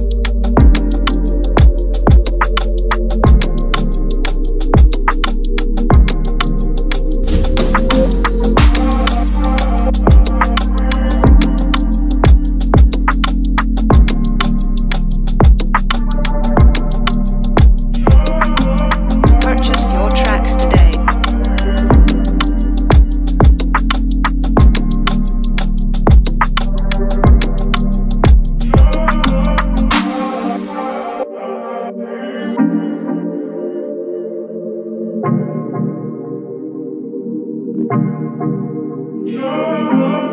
today. Purchase your tracks today.